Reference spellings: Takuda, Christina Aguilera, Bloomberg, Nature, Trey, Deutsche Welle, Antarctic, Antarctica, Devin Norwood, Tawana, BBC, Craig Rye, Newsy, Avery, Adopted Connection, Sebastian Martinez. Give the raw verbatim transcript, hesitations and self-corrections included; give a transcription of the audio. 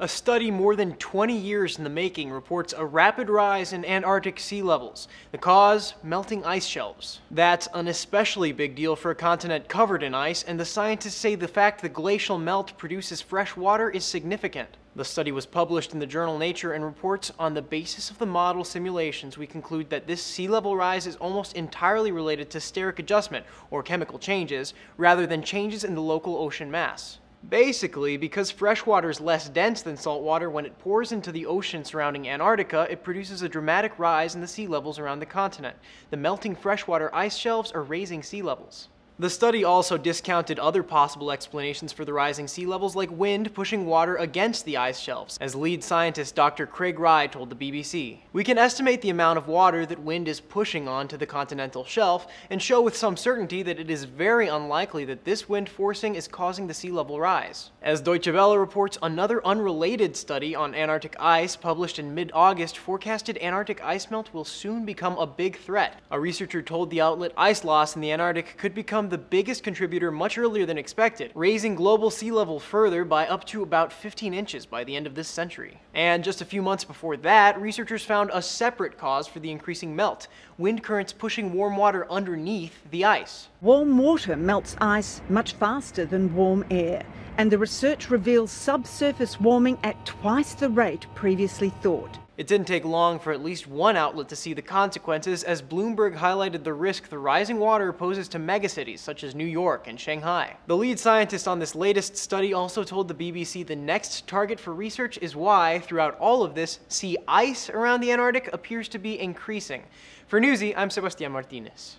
A study more than twenty years in the making reports a rapid rise in Antarctic sea levels. The cause? Melting ice shelves. That's an especially big deal for a continent covered in ice, and the scientists say the fact the glacial melt produces fresh water is significant. The study was published in the journal Nature and reports, on the basis of the model simulations, we conclude that this sea level rise is almost entirely related to steric adjustment, or chemical changes, rather than changes in the local ocean mass. Basically, because fresh water is less dense than salt water, when it pours into the ocean surrounding Antarctica, it produces a dramatic rise in the sea levels around the continent. The melting freshwater ice shelves are raising sea levels. The study also discounted other possible explanations for the rising sea levels, like wind pushing water against the ice shelves, as lead scientist Doctor Craig Rye told the B B C. We can estimate the amount of water that wind is pushing onto the continental shelf, and show with some certainty that it is very unlikely that this wind forcing is causing the sea level rise. As Deutsche Welle reports, another unrelated study on Antarctic ice published in mid-August forecasted Antarctic ice melt will soon become a big threat. A researcher told the outlet ice loss in the Antarctic could become the biggest contributor much earlier than expected, raising global sea level further by up to about fifteen inches by the end of this century. And just a few months before that, researchers found a separate cause for the increasing melt: wind currents pushing warm water underneath the ice. Warm water melts ice much faster than warm air, and the research reveals subsurface warming at twice the rate previously thought. It didn't take long for at least one outlet to see the consequences, as Bloomberg highlighted the risk the rising water poses to megacities such as New York and Shanghai. The lead scientist on this latest study also told the B B C the next target for research is why, throughout all of this, sea ice around the Antarctic appears to be increasing. For Newsy, I'm Sebastian Martinez.